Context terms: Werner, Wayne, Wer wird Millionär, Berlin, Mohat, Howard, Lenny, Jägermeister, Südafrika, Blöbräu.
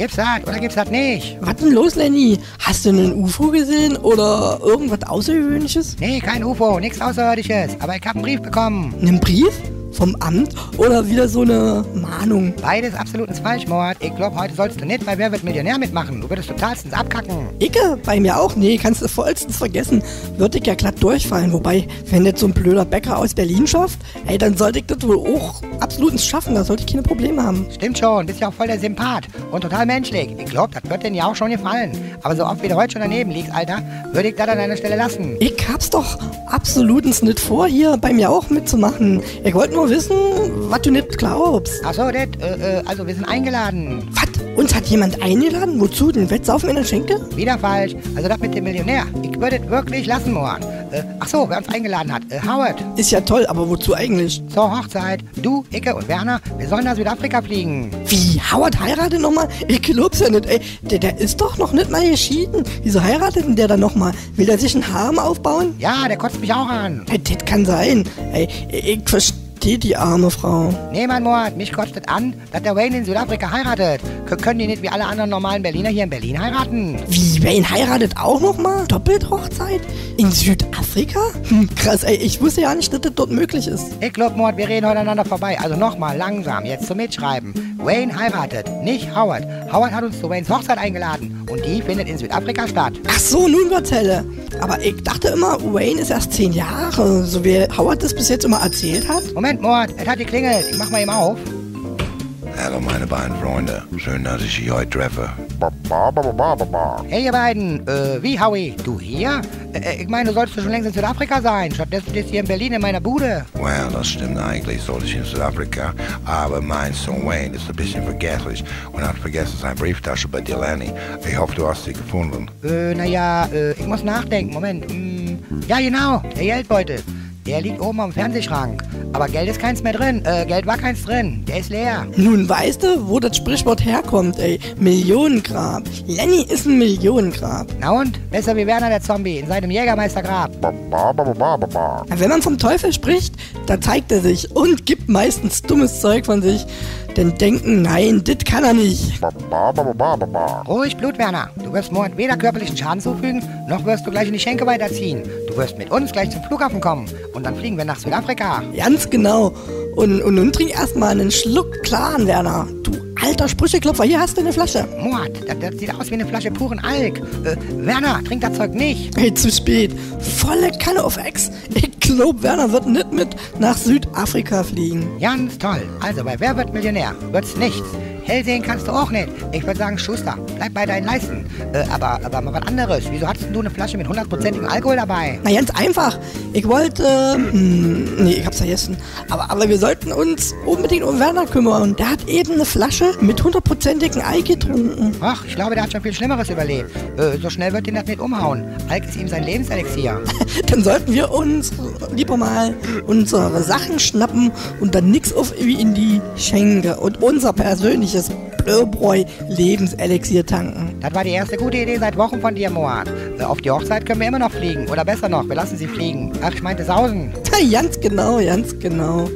Gibt's das oder gibt's das nicht? Was denn los, Lenny? Hast du einen UFO gesehen oder irgendwas Außergewöhnliches? Nee, kein UFO, nichts Außerirdisches. Aber ich hab einen Brief bekommen. Einen Brief? Vom Amt oder wieder so eine Mahnung? Beides absolut ins Falschmord. Ich glaube, heute sollst du nicht bei Wer wird Millionär mitmachen. Du würdest totalstens abkacken. Icke? Bei mir auch? Nee, kannst du vollstens vergessen. Würde ich ja glatt durchfallen. Wobei, wenn das so ein blöder Bäcker aus Berlin schafft, ey, dann sollte ich das wohl auch absolut ins Schaffen. Da sollte ich keine Probleme haben. Stimmt schon, bist ja auch voll der Sympath und total menschlich. Ich glaube, das wird dir ja auch schon gefallen. Aber so oft wie du heute schon daneben liegst, Alter, würde ich das an deiner Stelle lassen. Ich hab's doch absolutens nicht vor, hier bei mir auch mitzumachen. Ich wollte nur wissen, was du nicht glaubst. Ach so, das, also wir sind eingeladen. Was? Uns hat jemand eingeladen? Wozu? Den Wettsaufen in der Schenke? Wieder falsch. Also das mit dem Millionär. Ich würde es wirklich lassen, Mohan. Ach so, wer uns eingeladen hat. Howard. Ist ja toll, aber wozu eigentlich? Zur Hochzeit. Du, Icke und Werner, wir sollen nach Südafrika fliegen. Wie? Howard heiratet nochmal? Ich glaub's ja nicht, ey. Der ist doch noch nicht mal geschieden. Wieso heiratet denn der dann nochmal? Will der sich einen Harem aufbauen? Ja, der kotzt mich auch an. Das kann sein. Ey, ich verstehe die arme Frau. Nee, mein Mord, mich kotzt das an, dass der Wayne in Südafrika heiratet. Können die nicht wie alle anderen normalen Berliner hier in Berlin heiraten? Wie, Wayne heiratet auch nochmal? Doppelhochzeit? In Südafrika? Krass, ey, ich wusste ja nicht, dass das dort möglich ist. Ich glaub, Mord, wir reden heute aneinander vorbei. Also nochmal, langsam, jetzt zum Mitschreiben. Wayne heiratet, nicht Howard. Howard hat uns zu Waynes Hochzeit eingeladen und die findet in Südafrika statt. Ach so, nun wird's helle. Aber ich dachte immer, Wayne ist erst 10 Jahre, so wie Howard das bis jetzt immer erzählt hat. Moment, Mord, es hat geklingelt. Ich mach mal eben auf. Hallo meine beiden Freunde. Schön, dass ich Sie heute treffe. Hey ihr beiden, wie Howie? Du hier? Ich meine, du solltest schon längst in Südafrika sein. Stattdessen bist du hier in Berlin in meiner Bude. Well, das stimmt eigentlich, sollte ich in Südafrika. Aber mein Sohn Wayne ist ein bisschen vergesslich und hat vergessen seine Brieftasche bei dir, Lenny. Ich hoffe, du hast sie gefunden. Naja, ich muss nachdenken. Moment. Ja, genau, der Geldbeutel. Der liegt oben am Fernsehschrank. Aber Geld ist keins mehr drin. Geld war keins drin. Der ist leer. Nun weißt du, wo das Sprichwort herkommt, ey. Millionengrab. Lenny ist ein Millionengrab. Na und? Besser wie Werner der Zombie in seinem Jägermeistergrab. Wenn man vom Teufel spricht, da zeigt er sich und gibt meistens dummes Zeug von sich. Denn denken, nein, das kann er nicht. Ruhig, Blut, Werner. Du wirst Mord weder körperlichen Schaden zufügen, noch wirst du gleich in die Schenke weiterziehen. Du wirst mit uns gleich zum Flughafen kommen und dann fliegen wir nach Südafrika. Ganz genau. Und nun trink erstmal einen Schluck klaren, Werner. Du alter Sprücheklopfer, hier hast du eine Flasche. Mord, das sieht aus wie eine Flasche puren Alk. Werner, trink das Zeug nicht. Hey, zu spät. Volle Kanne auf Ex. Ich glaub, Werner wird nicht mit nach Südafrika fliegen. Ganz toll. Also bei Wer wird Millionär wird's nichts. Hell sehen kannst du auch nicht. Ich würde sagen, Schuster, bleib bei deinen Leisten. Aber mal was anderes. Wieso hattest du eine Flasche mit 100%igem Alkohol dabei? Na, ganz einfach. Ich wollte... nee, ich hab's vergessen. Aber wir sollten uns unbedingt um Werner kümmern. Der hat eben eine Flasche mit 100%igem Alk getrunken. Ach, ich glaube, der hat schon viel Schlimmeres überlebt. So schnell wird ihn das nicht umhauen. Alk ist ihm sein Lebenselixier. Dann sollten wir uns lieber mal unsere Sachen schnappen und dann nix auf wie in die Schenke. Und unser persönliches Blöbräu Lebenselixier tanken. Das war die erste gute Idee seit Wochen von dir, Moat. Auf die Hochzeit können wir immer noch fliegen. Oder besser noch, wir lassen sie fliegen. Ach, ich meinte sausen. Ja, ganz genau, ganz genau.